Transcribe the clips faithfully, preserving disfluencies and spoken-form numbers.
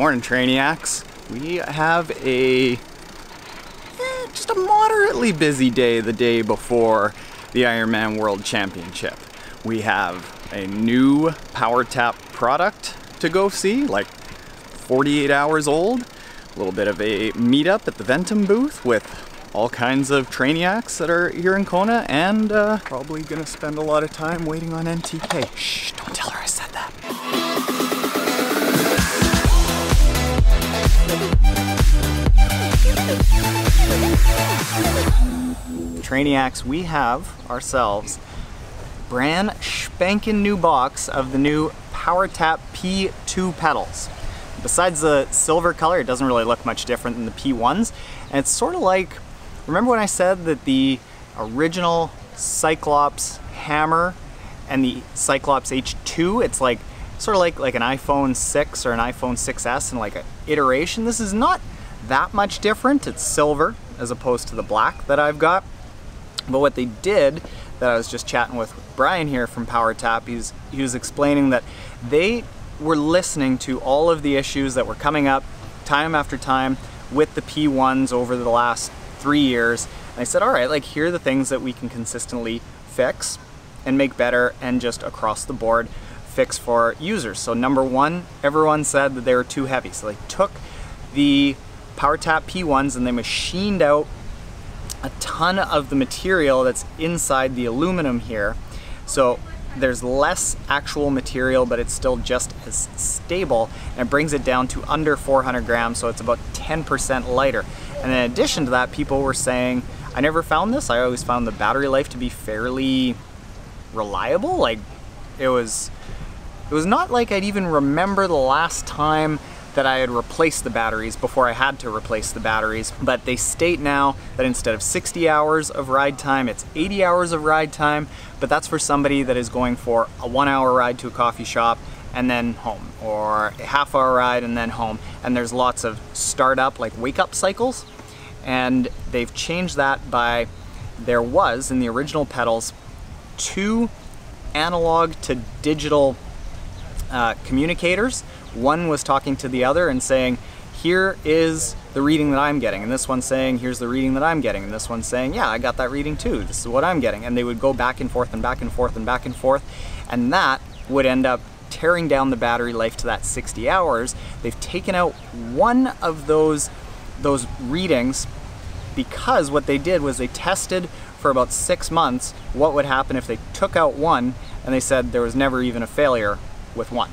Morning, Trainiacs. We have a, eh, just a moderately busy day the day before the Ironman World Championship. We have a new PowerTap product to go see, like forty-eight hours old. A little bit of a meetup at the Ventum booth with all kinds of Trainiacs that are here in Kona, and uh, probably gonna spend a lot of time waiting on N T K. Shh, don't tell her I said that. Trainiacs, we have ourselves a brand spankin' new box of the new PowerTap P two pedals. Besides the silver color, it doesn't really look much different than the P ones, and it's sort of like, remember when I said that the original Cyclops Hammer and the Cyclops H two, it's like sort of like, like an iPhone six or an iPhone six S and like an iteration. This is not that much different. It's silver as opposed to the black that I've got. But what they did, that I was just chatting with Brian here from PowerTap, he's, he was explaining that they were listening to all of the issues that were coming up time after time with the P ones over the last three years. And I said, all right, like here are the things that we can consistently fix and make better and just across the board fix for users. So number one, everyone said that they were too heavy. So they took the PowerTap P ones and they machined out a ton of the material that's inside the aluminum here. So there's less actual material, but it's still just as stable, and it brings it down to under four hundred grams, so it's about ten percent lighter. And in addition to that, people were saying, I never found this, I always found the battery life to be fairly reliable. Like it was, it was not like I'd even remember the last time that I had replaced the batteries before I had to replace the batteries. But they state now that instead of sixty hours of ride time, it's eighty hours of ride time, but that's for somebody that is going for a one hour ride to a coffee shop and then home, or a half hour ride and then home. And there's lots of startup, like wake up cycles. And they've changed that by, there was in the original pedals, two analog to digital uh, communicators. One was talking to the other and saying, here is the reading that I'm getting, and this one's saying, here's the reading that I'm getting, and this one's saying, yeah, I got that reading too, this is what I'm getting. And they would go back and forth and back and forth and back and forth, and that would end up tearing down the battery life to that sixty hours. They've taken out one of those, those readings, because what they did was they tested for about six months what would happen if they took out one, and they said there was never even a failure with one.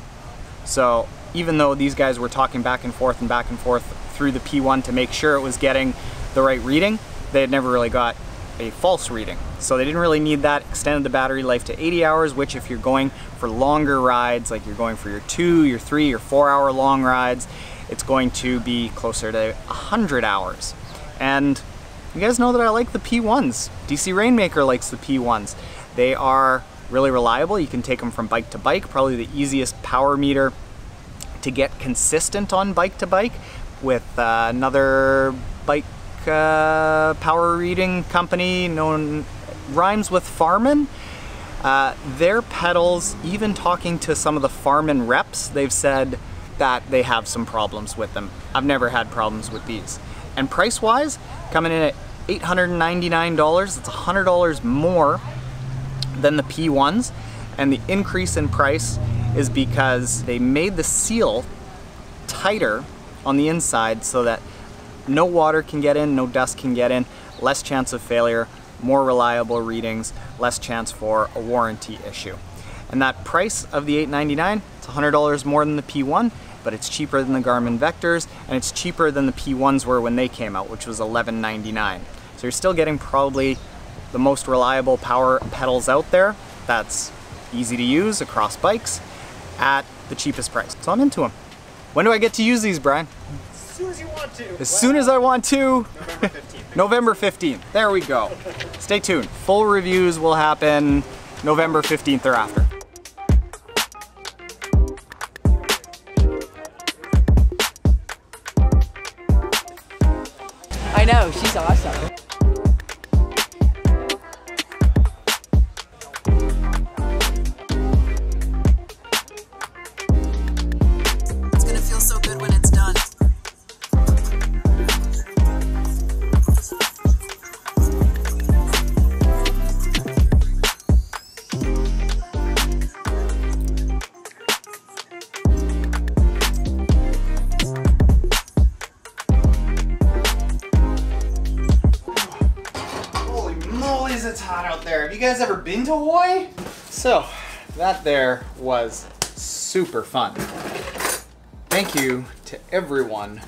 So even though these guys were talking back and forth and back and forth through the P one to make sure it was getting the right reading, they had never really got a false reading. So they didn't really need that, extended the battery life to eighty hours, which if you're going for longer rides, like you're going for your two, your three, your four hour long rides, it's going to be closer to one hundred hours. And you guys know that I like the P ones. D C Rainmaker likes the P ones. They are really reliable. You can take them from bike to bike, probably the easiest power meter to get consistent on bike to bike, with uh, another bike uh, power reading company known, rhymes with Farman. Uh, their pedals, even talking to some of the Farman reps, they've said that they have some problems with them. I've never had problems with these. And price wise, coming in at eight hundred ninety-nine dollars, it's one hundred dollars more than the P ones, and the increase in price is because they made the seal tighter on the inside so that no water can get in, no dust can get in, less chance of failure, more reliable readings, less chance for a warranty issue. And that price of the eight hundred ninety-nine dollars, it's one hundred dollars more than the P one, but it's cheaper than the Garmin Vectors, and it's cheaper than the P ones were when they came out, which was eleven ninety-nine. So you're still getting probably the most reliable power pedals out there, that's easy to use across bikes, at the cheapest price. So I'm into them. When do I get to use these, Brian? As soon as you want to. As wow. soon as I want to. November fifteenth. November fifteenth. There we go. Stay tuned. Full reviews will happen November fifteenth or after. I know, she's awesome. Good way. when it's done. Holy moly, it's hot out there. Have you guys ever been to Hawaii? So that there was super fun. Thank you to everyone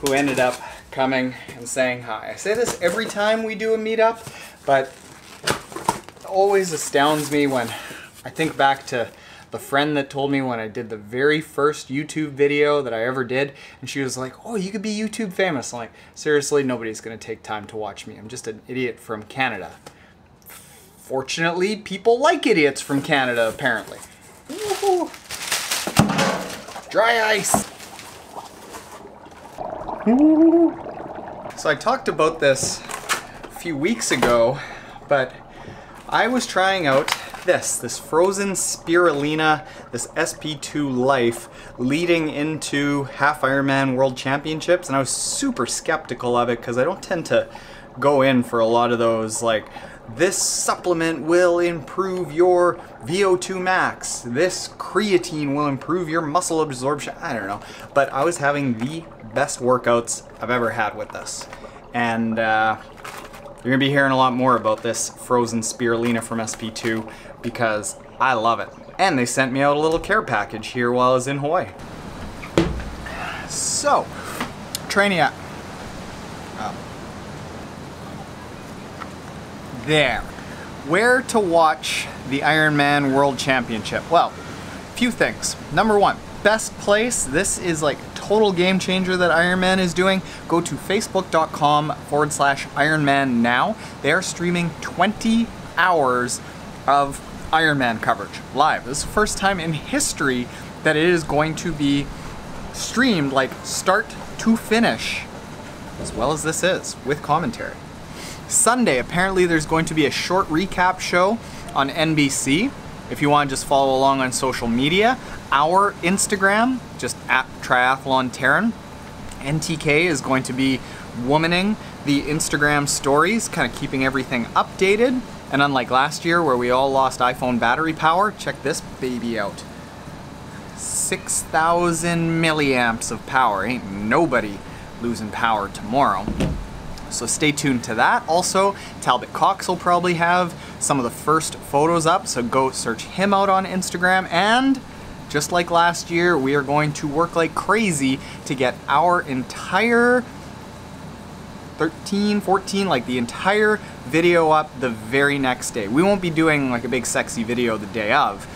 who ended up coming and saying hi. I say this every time we do a meetup, but it always astounds me when I think back to the friend that told me when I did the very first YouTube video that I ever did, and she was like, oh, you could be YouTube famous. I'm like, seriously, nobody's gonna take time to watch me. I'm just an idiot from Canada. Fortunately, people like idiots from Canada, apparently. Woo-hoo. Dry ice. So I talked about this a few weeks ago, but I was trying out this, this frozen spirulina, this S P two Life leading into half Ironman World Championships, and I was super skeptical of it because I don't tend to go in for a lot of those like, this supplement will improve your V O two max. This creatine will improve your muscle absorption. I don't know. But I was having the best workouts I've ever had with this. And uh, you're going to be hearing a lot more about this frozen spirulina from S P two because I love it. And they sent me out a little care package here while I was in Hawaii. So, training up. Um, There. Where to watch the Ironman World Championship? Well, a few things. Number one, best place. This is like total game changer that Ironman is doing. Go to facebook.com forward slash Ironman now. They are streaming twenty hours of Ironman coverage live. This is the first time in history that it is going to be streamed like start to finish, as well as this is, with commentary. Sunday, apparently there's going to be a short recap show on N B C. If you want to just follow along on social media, our Instagram, just at Triathlon Taren. N T K is going to be womaning the Instagram stories, kind of keeping everything updated. And unlike last year where we all lost iPhone battery power, check this baby out. six thousand milliamps of power. Ain't nobody losing power tomorrow. So stay tuned to that. Also, Talbot Cox will probably have some of the first photos up, so go search him out on Instagram. And just like last year, we are going to work like crazy to get our entire thirteen, fourteen, like the entire video up the very next day. We won't be doing like a big sexy video the day of,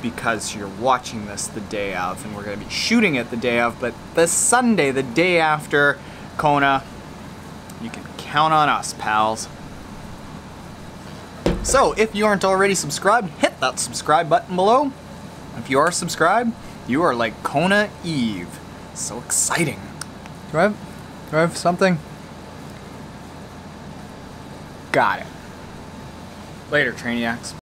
because you're watching this the day of, and we're gonna be shooting it the day of, but the Sunday, the day after Kona, you can count on us, pals. So if you aren't already subscribed, hit that subscribe button below. If you are subscribed, you are like Kona Eve. So exciting. Do I have, do I have something? Got it. Later, Trainiacs.